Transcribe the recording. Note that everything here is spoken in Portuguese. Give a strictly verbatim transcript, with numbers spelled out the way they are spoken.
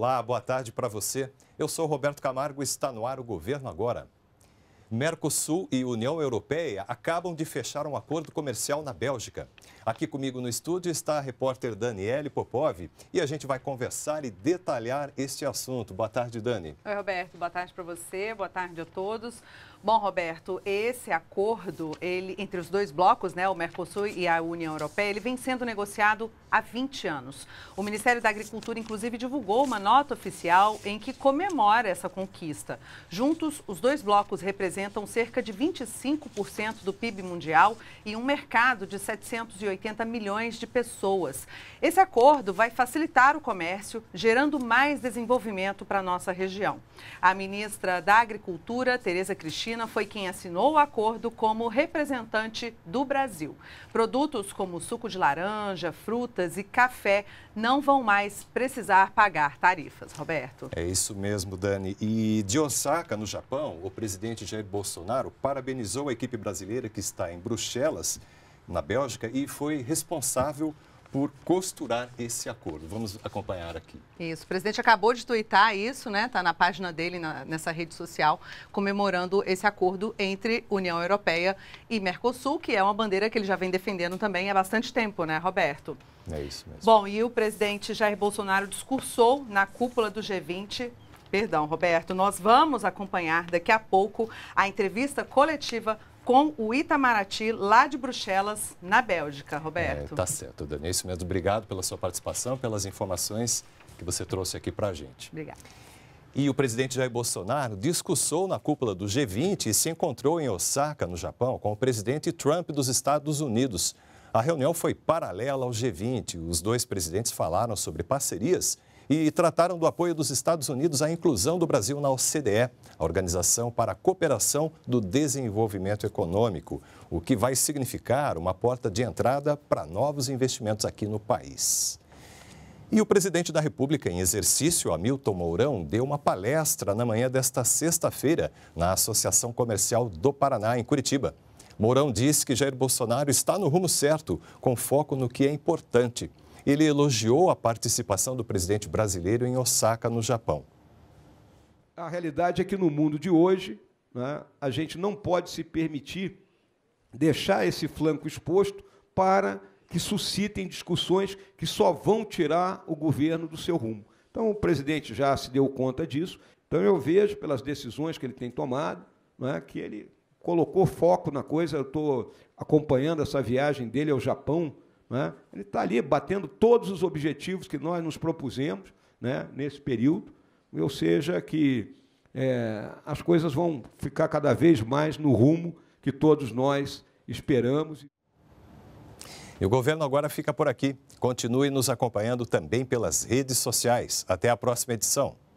Olá, boa tarde para você. Eu sou Roberto Camargo e está no ar o Governo Agora. Mercosul e União Europeia acabam de fechar um acordo comercial na Bélgica. Aqui comigo no estúdio está a repórter Daniele Popov e a gente vai conversar e detalhar este assunto. Boa tarde, Dani. Oi, Roberto. Boa tarde para você, boa tarde a todos. Bom, Roberto, esse acordo ele, entre os dois blocos, né, o Mercosul e a União Europeia, ele vem sendo negociado há vinte anos. O Ministério da Agricultura, inclusive, divulgou uma nota oficial em que comemora essa conquista. Juntos, os dois blocos representam cerca de vinte e cinco por cento do P I B mundial e um mercado de setecentos e oitenta milhões de pessoas. Esse acordo vai facilitar o comércio, gerando mais desenvolvimento para a nossa região. A ministra da Agricultura, Tereza Cristina, foi quem assinou o acordo como representante do Brasil. Produtos como suco de laranja, frutas e café não vão mais precisar pagar tarifas, Roberto. É isso mesmo, Dani. E de Osaka, no Japão, o presidente Jair Bolsonaro parabenizou a equipe brasileira que está em Bruxelas, na Bélgica, e foi responsável por costurar esse acordo. Vamos acompanhar aqui. Isso, o presidente acabou de tuitar isso, né? Está na página dele, na, nessa rede social, comemorando esse acordo entre União Europeia e Mercosul, que é uma bandeira que ele já vem defendendo também há bastante tempo, né, Roberto? É isso mesmo. Bom, e o presidente Jair Bolsonaro discursou na cúpula do G vinte... Perdão, Roberto, nós vamos acompanhar daqui a pouco a entrevista coletiva com o Itamaraty, lá de Bruxelas, na Bélgica, Roberto. É, tá certo, Dani. É isso mesmo. Obrigado pela sua participação, pelas informações que você trouxe aqui para a gente. Obrigada. E o presidente Jair Bolsonaro discursou na cúpula do G vinte e se encontrou em Osaka, no Japão, com o presidente Trump dos Estados Unidos. A reunião foi paralela ao G vinte. Os dois presidentes falaram sobre parcerias e trataram do apoio dos Estados Unidos à inclusão do Brasil na O C D E, a Organização para a Cooperação do Desenvolvimento Econômico, o que vai significar uma porta de entrada para novos investimentos aqui no país. E o presidente da República em exercício, Hamilton Mourão, deu uma palestra na manhã desta sexta-feira na Associação Comercial do Paraná, em Curitiba. Mourão disse que Jair Bolsonaro está no rumo certo, com foco no que é importante. Ele elogiou a participação do presidente brasileiro em Osaka, no Japão. A realidade é que no mundo de hoje, né, a gente não pode se permitir deixar esse flanco exposto para que suscitem discussões que só vão tirar o governo do seu rumo. Então, o presidente já se deu conta disso. Então, eu vejo pelas decisões que ele tem tomado, né, que ele colocou foco na coisa. Eu estou acompanhando essa viagem dele ao Japão, né? Ele está ali batendo todos os objetivos que nós nos propusemos, né, nesse período, ou seja, que é, as coisas vão ficar cada vez mais no rumo que todos nós esperamos. E o Governo Agora fica por aqui. Continue nos acompanhando também pelas redes sociais. Até a próxima edição.